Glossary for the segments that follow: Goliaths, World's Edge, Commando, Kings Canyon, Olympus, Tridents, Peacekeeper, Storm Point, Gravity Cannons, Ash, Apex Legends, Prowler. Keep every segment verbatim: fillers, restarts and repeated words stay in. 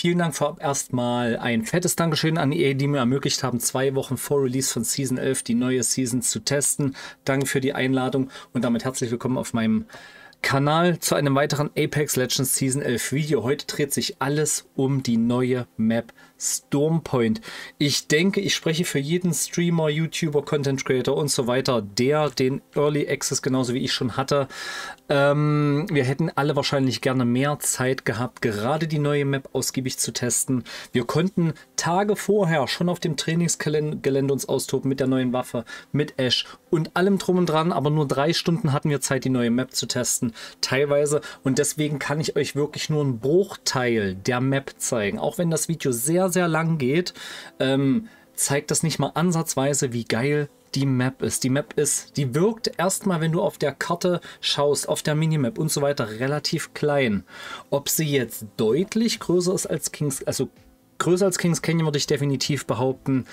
Vielen Dank vorab erstmal ein fettes Dankeschön an E A, die mir ermöglicht haben, zwei Wochen vor Release von Season elf die neue Season zu testen. Danke für die Einladung und damit herzlich willkommen auf meinem Kanal zu einem weiteren Apex Legends Season elf Video. Heute dreht sich alles um die neue Map Storm Point. Ich denke, ich spreche für jeden Streamer, YouTuber, Content Creator und so weiter, der den Early Access genauso wie ich schon hatte. Ähm, wir hätten alle wahrscheinlich gerne mehr Zeit gehabt, gerade die neue Map ausgiebig zu testen. Wir konnten Tage vorher schon auf dem Trainingsgelände uns austoben mit der neuen Waffe, mit Ash und allem drum und dran, aber nur drei Stunden hatten wir Zeit, die neue Map zu testen, teilweise. Und deswegen kann ich euch wirklich nur einen Bruchteil der Map zeigen, auch wenn das Video sehr sehr lang geht, ähm, zeigt das nicht mal ansatzweise, wie geil die Map ist. Die Map ist, die wirkt erstmal, wenn du auf der Karte schaust, auf der Minimap und so weiter, relativ klein. Ob sie jetzt deutlich größer ist als Kings, also größer als Kings Canyon würde ich definitiv behaupten,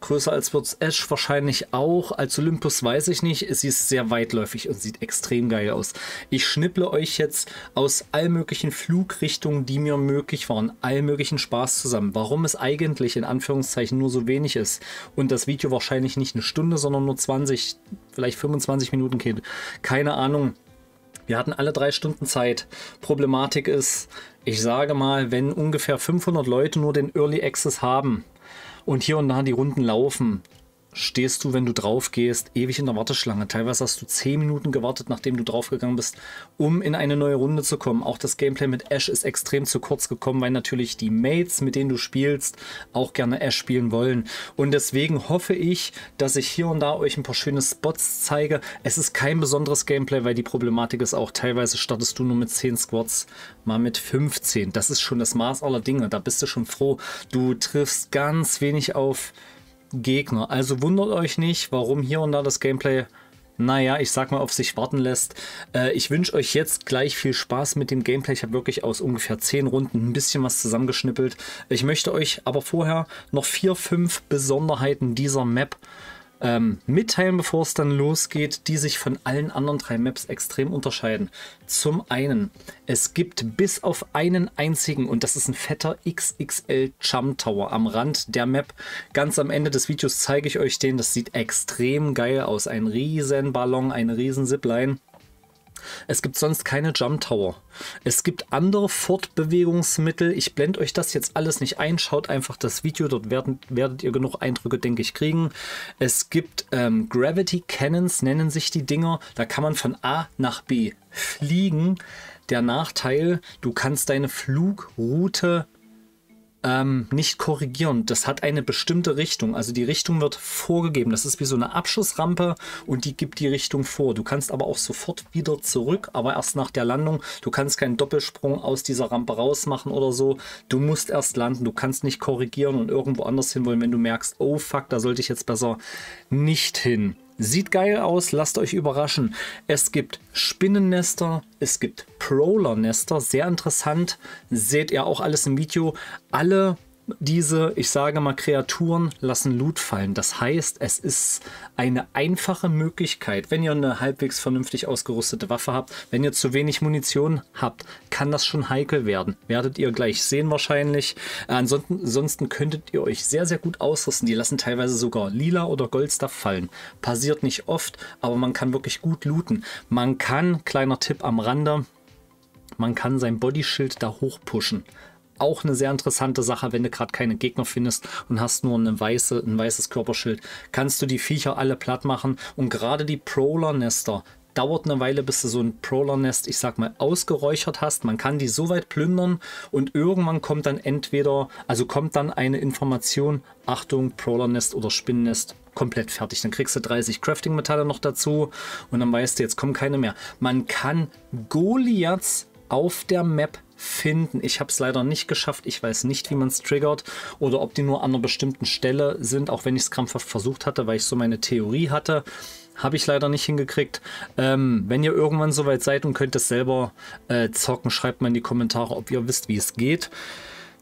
größer als World's Edge wahrscheinlich auch, als Olympus weiß ich nicht, sie ist sehr weitläufig und sieht extrem geil aus. Ich schnipple euch jetzt aus all möglichen Flugrichtungen, die mir möglich waren, all möglichen Spaß zusammen, warum es eigentlich in Anführungszeichen nur so wenig ist und das Video wahrscheinlich nicht eine Stunde, sondern nur zwanzig, vielleicht fünfundzwanzig Minuten geht, keine Ahnung. Wir hatten alle drei Stunden Zeit. Problematik ist, ich sage mal, wenn ungefähr fünfhundert Leute nur den Early Access haben und hier und da die Runden laufen, stehst du, wenn du drauf gehst, ewig in der Warteschlange. Teilweise hast du zehn Minuten gewartet, nachdem du draufgegangen bist, um in eine neue Runde zu kommen. Auch das Gameplay mit Ash ist extrem zu kurz gekommen, weil natürlich die Mates, mit denen du spielst, auch gerne Ash spielen wollen. Und deswegen hoffe ich, dass ich hier und da euch ein paar schöne Spots zeige. Es ist kein besonderes Gameplay, weil die Problematik ist auch, teilweise startest du nur mit zehn Squads, mal mit fünfzehn. Das ist schon das Maß aller Dinge. Da bist du schon froh. Du triffst ganz wenig auf Gegner. Also wundert euch nicht, warum hier und da das Gameplay, naja, ich sag mal, auf sich warten lässt. Äh, ich wünsche euch jetzt gleich viel Spaß mit dem Gameplay. Ich habe wirklich aus ungefähr zehn Runden ein bisschen was zusammengeschnippelt. Ich möchte euch aber vorher noch vier, fünf Besonderheiten dieser Map ähm, mitteilen, bevor es dann losgeht, die sich von allen anderen drei Maps extrem unterscheiden. Zum einen, es gibt bis auf einen einzigen, und das ist ein fetter X X L Jump Tower am Rand der Map. Ganz am Ende des Videos zeige ich euch den, das sieht extrem geil aus. Ein riesen Ballon, eine riesen Zipline. Es gibt sonst keine Jump Tower. Es gibt andere Fortbewegungsmittel. Ich blende euch das jetzt alles nicht ein. Schaut einfach das Video. Dort werden, werdet ihr genug Eindrücke, denke ich, kriegen. Es gibt ähm, Gravity Cannons, nennen sich die Dinger. Da kann man von A nach B fliegen. Der Nachteil, du kannst deine Flugroute Ähm, nicht korrigieren. Das hat eine bestimmte Richtung. Also die Richtung wird vorgegeben. Das ist wie so eine Abschussrampe und die gibt die Richtung vor. Du kannst aber auch sofort wieder zurück, aber erst nach der Landung. Du kannst keinen Doppelsprung aus dieser Rampe raus machen oder so. Du musst erst landen. Du kannst nicht korrigieren und irgendwo anders hinwollen, wenn du merkst, oh fuck, da sollte ich jetzt besser nicht hin. Sieht geil aus, lasst euch überraschen. Es gibt Spinnennester, es gibt Prowler-Nester, sehr interessant. Seht ihr auch alles im Video. Alle diese, ich sage mal, Kreaturen lassen Loot fallen. Das heißt, es ist eine einfache Möglichkeit, wenn ihr eine halbwegs vernünftig ausgerüstete Waffe habt, wenn ihr zu wenig Munition habt, kann das schon heikel werden. Werdet ihr gleich sehen wahrscheinlich. Äh, ansonsten, ansonsten könntet ihr euch sehr, sehr gut ausrüsten. Die lassen teilweise sogar lila oder Goldstuff fallen. Passiert nicht oft, aber man kann wirklich gut looten. Man kann, kleiner Tipp am Rande, man kann sein Bodyschild da hochpushen. Auch eine sehr interessante Sache, wenn du gerade keine Gegner findest und hast nur eine weiße, ein weißes Körperschild, kannst du die Viecher alle platt machen. Und gerade die Prowler-Nester, dauert eine Weile, bis du so ein Prowler-Nest, ich sag mal, ausgeräuchert hast. Man kann die so weit plündern und irgendwann kommt dann entweder, also kommt dann eine Information, Achtung, Prowler-Nest oder Spinnennest, komplett fertig. Dann kriegst du dreißig Crafting-Metalle noch dazu und dann weißt du, jetzt kommen keine mehr. Man kann Goliaths auf der Map finden. Ich habe es leider nicht geschafft. Ich weiß nicht, wie man es triggert oder ob die nur an einer bestimmten Stelle sind, auch wenn ich es krampfhaft versucht hatte, weil ich so meine Theorie hatte. Habe ich leider nicht hingekriegt. Ähm, wenn ihr irgendwann soweit seid und könnt es selber äh, zocken, schreibt mal in die Kommentare, ob ihr wisst, wie es geht.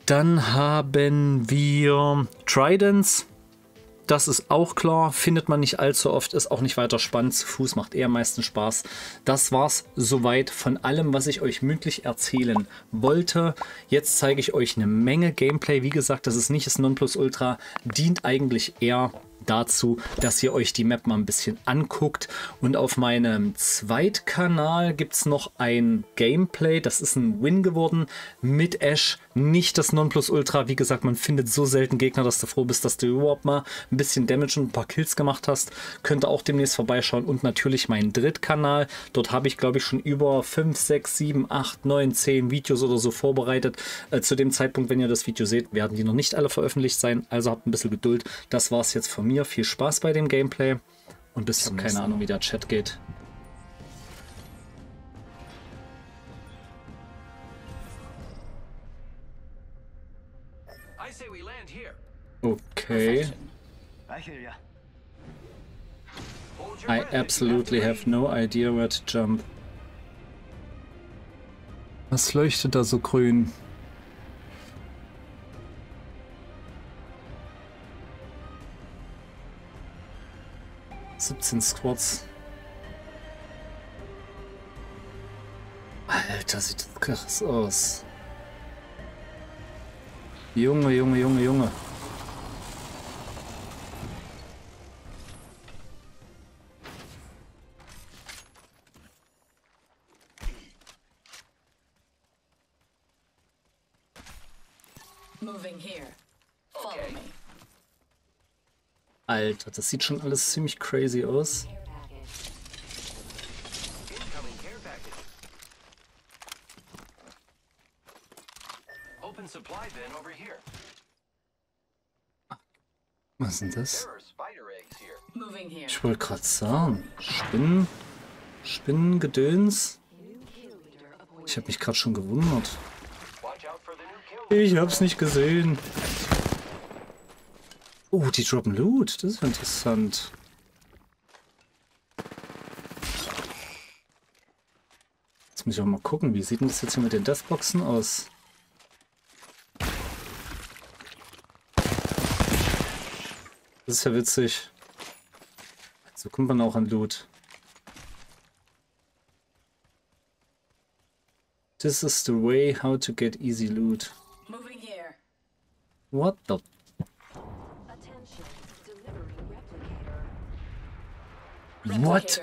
Dann haben wir Tridents. Das ist auch klar, findet man nicht allzu oft, ist auch nicht weiter spannend. Zu Fuß macht eher am meisten Spaß. Das war's soweit von allem, was ich euch mündlich erzählen wollte. Jetzt zeige ich euch eine Menge Gameplay. Wie gesagt, das ist nicht das Nonplusultra, dient eigentlich eher dazu, dass ihr euch die Map mal ein bisschen anguckt. Und auf meinem Zweitkanal gibt es noch ein Gameplay, das ist ein Win geworden mit Ash, nicht das Nonplusultra. Wie gesagt, man findet so selten Gegner, dass du froh bist, dass du überhaupt mal ein bisschen Damage und ein paar Kills gemacht hast. Könnt ihr auch demnächst vorbeischauen. Und natürlich meinen Drittkanal, dort habe ich glaube ich schon über fünf, sechs, sieben, acht, neun, zehn Videos oder so vorbereitet. Äh, zu dem Zeitpunkt, wenn ihr das Video seht, werden die noch nicht alle veröffentlicht sein, also habt ein bisschen Geduld. Das war es jetzt von mir. Viel Spaß bei dem Gameplay und bis zum nächsten Mal. Keine Ahnung, wie der Chat geht. Okay. I absolutely have no idea where to jump. Was leuchtet da so grün? siebzehn Squads. Alter, sieht das krass aus. Junge, Junge, Junge, Junge. Moving here. Follow me. Alter, das sieht schon alles ziemlich crazy aus. Was ist denn das? Ich wollte gerade sagen, Spinnen, Spinnengedöns. Ich habe mich gerade schon gewundert. Ich hab's nicht gesehen. Oh, die droppen Loot. Das ist interessant. Jetzt muss ich auch mal gucken, wie sieht denn das jetzt hier mit den Deathboxen aus? Das ist ja witzig. So kommt man auch an Loot. This is the way how to get easy loot. What the... What?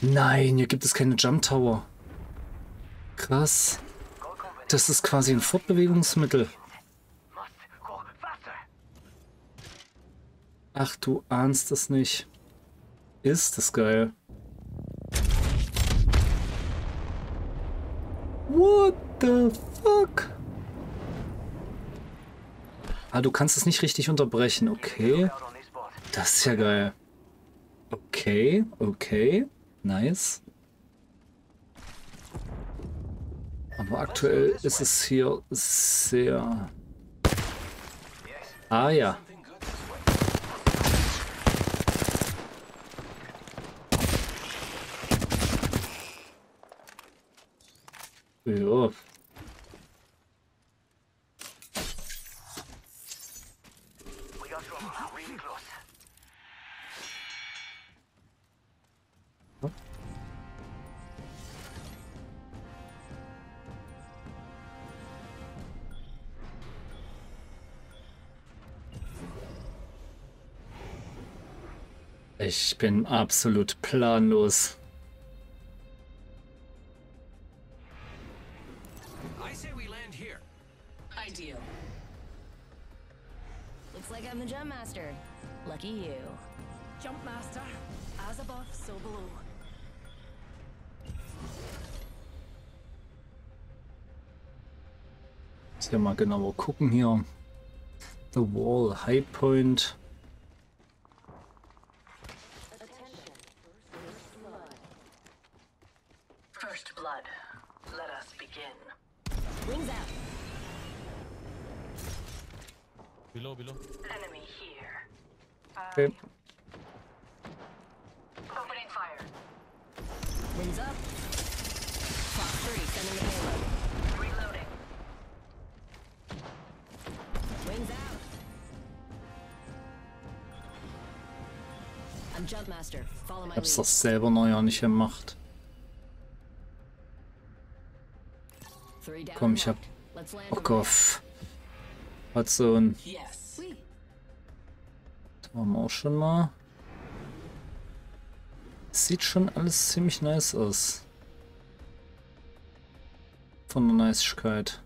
Nein, hier gibt es keine Jump Tower. Krass. Das ist quasi ein Fortbewegungsmittel. Ach, du ahnst es nicht. Ist das geil. What the fuck? Ah, du kannst es nicht richtig unterbrechen, okay. Das ist ja geil. Okay, okay, nice. Aber aktuell ist es hier sehr... Ah ja. Ja. Ich bin absolut planlos. I say we land here. Ideal. Looks like I'm the jump master. Lucky you. Jump master, as above, so below. Jetzt hier mal genauer gucken hier. The Wall, High Point. Okay. Ich hab's doch selber noch ja nicht gemacht. Komm, ich hab Bock auf Hudson. Das haben wir auch schon mal. Sieht schon alles ziemlich nice aus. Von der Niceigkeit.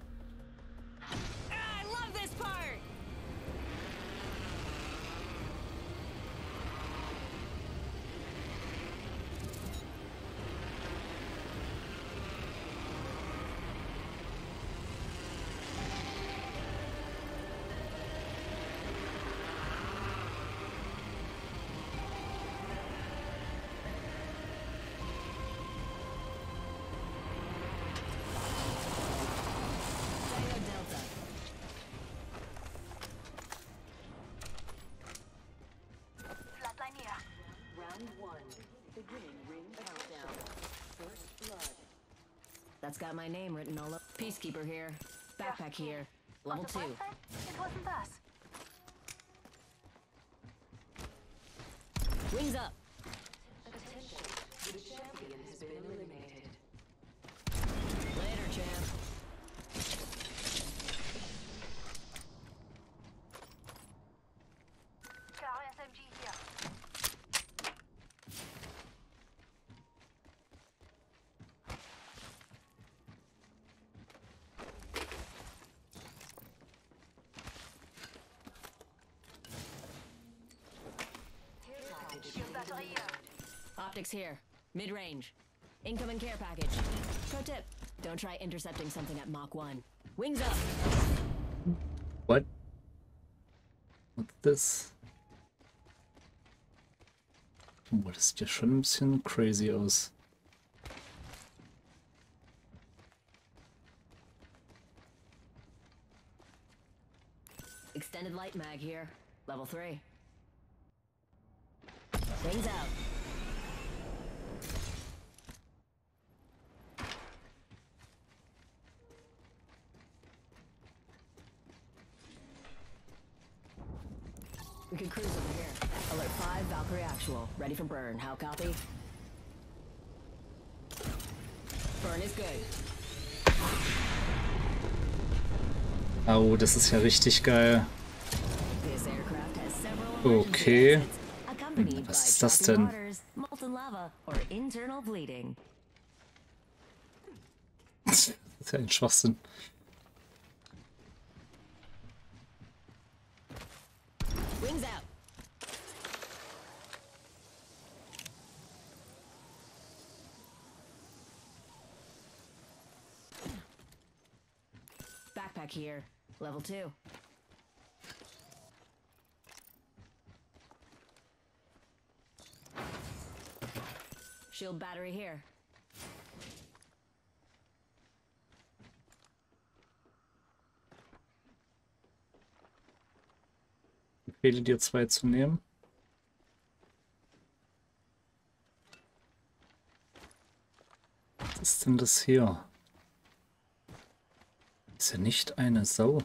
That's got my name written all over. Peacekeeper here. Backpack here. Level two. It wasn't us. Wings up. Attention. The champion has been eliminated. Later, champ. Car S M G here. Optics here. Mid-range. Incoming care package. Pro tip. Don't try intercepting something at Mach one. Wings up! What? What's this? Oh, das sieht ja schon ein bisschen crazy aus. Extended light mag here. Level three. Wings out. We can cruise over here. Alert five, Valkyrie actual. Ready for burn. How copy? Burn is good. Au, das ist ja richtig geil. Okay. Hm, was ist das denn? Das ist ja ein Schwachsinn. Wings out. Backpack here, level two. Shield battery here. Empfehle dir zwei zu nehmen. Was ist denn das hier? Ist ja nicht eine Sau.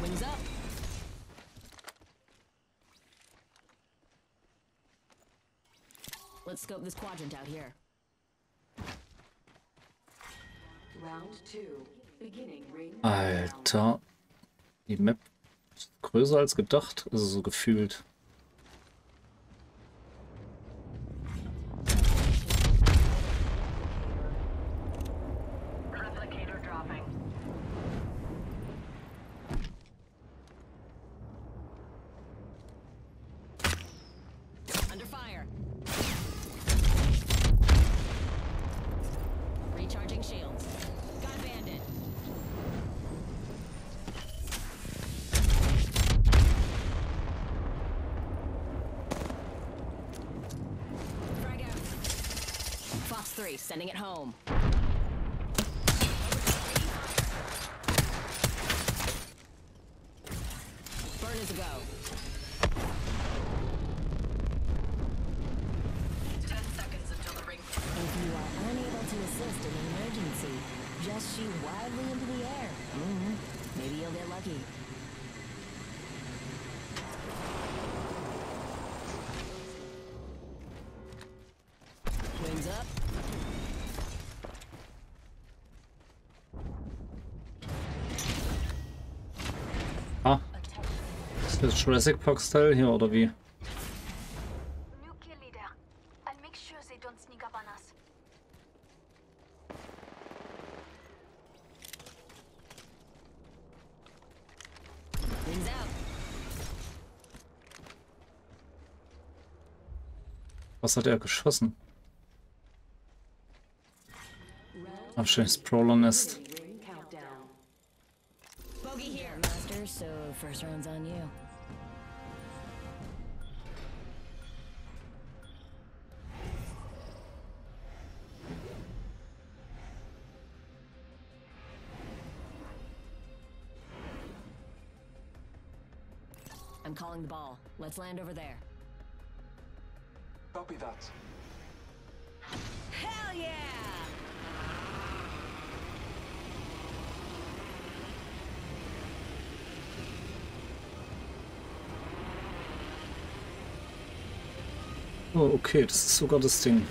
Wings up. Let's scope this quadrant out here. Round two. Alter, die Map ist größer als gedacht, also so gefühlt. Three, sending it home. Burn is a go. Ten seconds until the ring. If you are unable to assist in an emergency, just shoot wildly into the air. Mm-hmm. Maybe you'll get lucky. Ah. Ist das Jurassic Park-Style hier oder wie? Was hat er geschossen? Ach, schönes Prowler-Nest. I'm calling the ball. Let's land over there. Copy that. Hell yeah! Oh, okay, das ist sogar das Ding.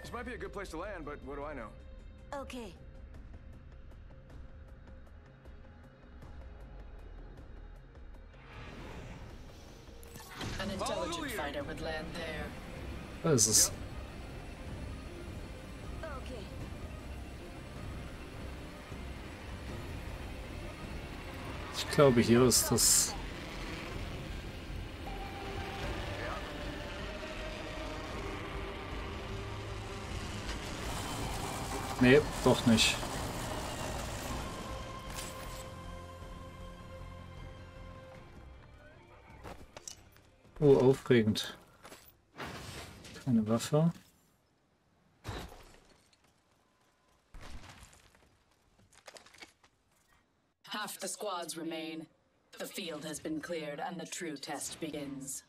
This might be a good place to land, but what do I know? Okay. An intelligent fighter would land there. What is this? Okay. Ich glaube, hier ist das. Nee, doch nicht. Oh, aufregend. Keine Waffe. Half the squads remain. The field has been cleared and the true test begins.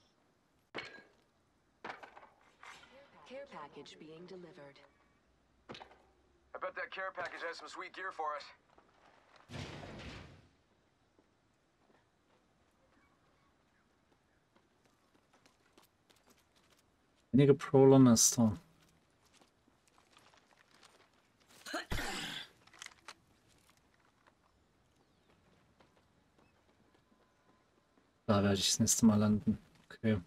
Care package being delivered. I bet that care package has some sweet gear for us. Einige Prowler-Nester. Da werde ich das nächste Mal landen. Okay.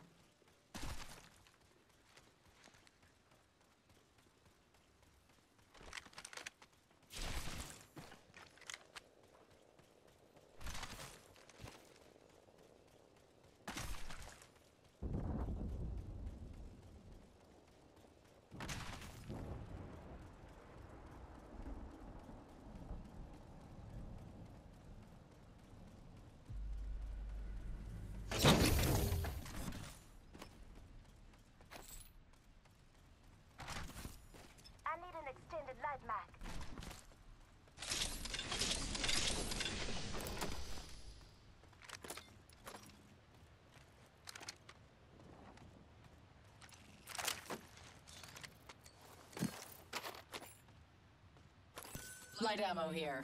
Light ammo here.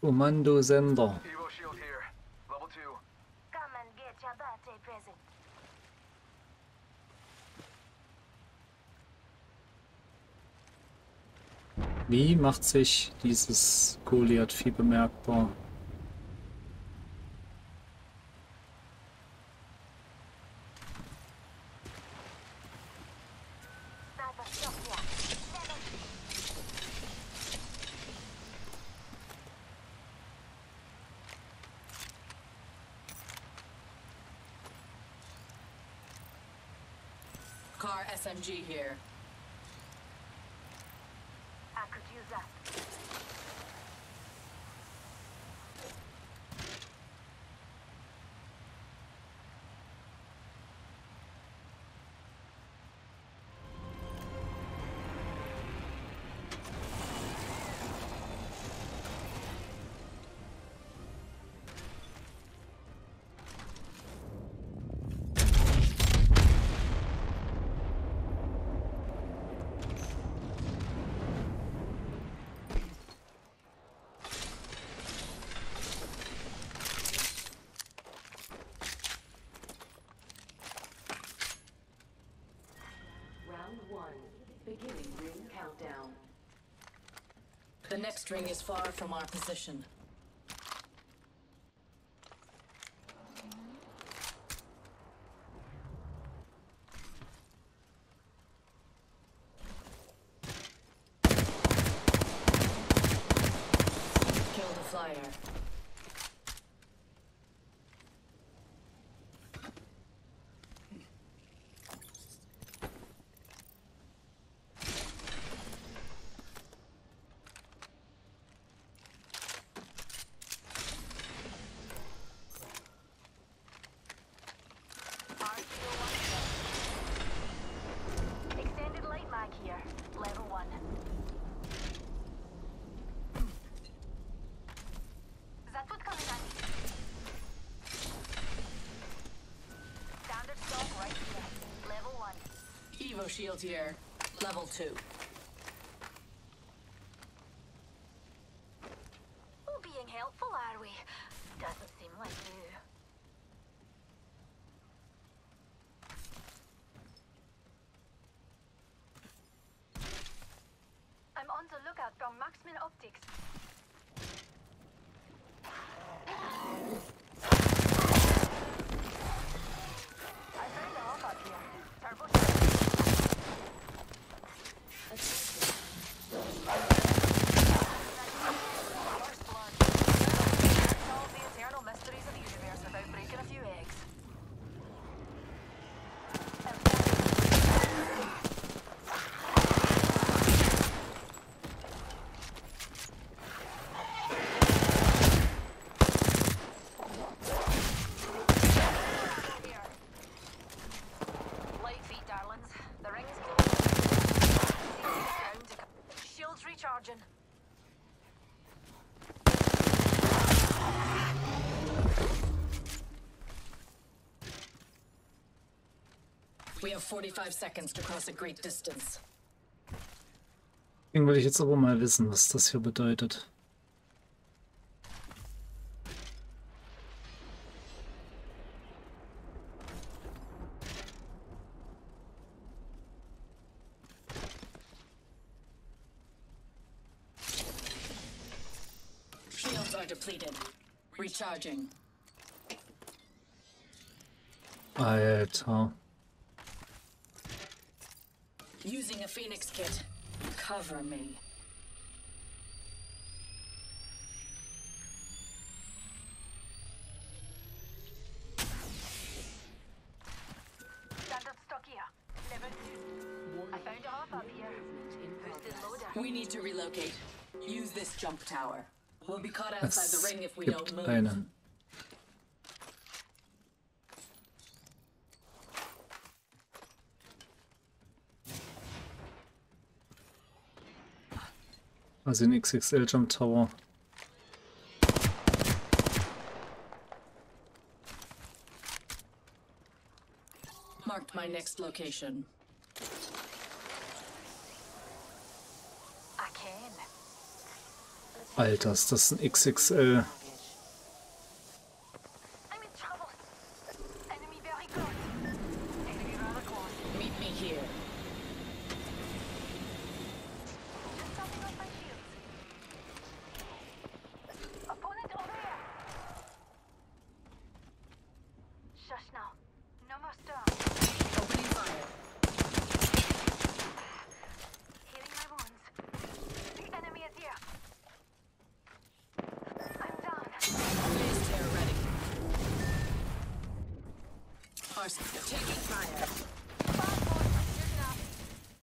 Commando Sender. Evo shield here. Level two. Come and get your birthday present. Wie macht sich dieses Goliath-Vieh bemerkbar? Car S M G here. I could use that. Beginning ring countdown. The next ring is far from our position. Kill the flyer. Shield here, level two. Oh, being helpful, are we? Doesn't seem like you. I'm on the lookout from Maxman Optics. We have forty-five seconds to cross a great distance. Deswegen würde ich jetzt aber mal wissen, was das hier bedeutet. Shields are depleted. Recharging. Alter. Using a Phoenix kit. Cover me. Standard stock here. Level two. I found a hop up here. Boosted loader. We need to relocate. Use this jump tower. We'll be caught outside the ring if we don't move. Einen. Also in X X L Jump Tower. marked my next location. Alter, ist das ein X X L? Taking fire.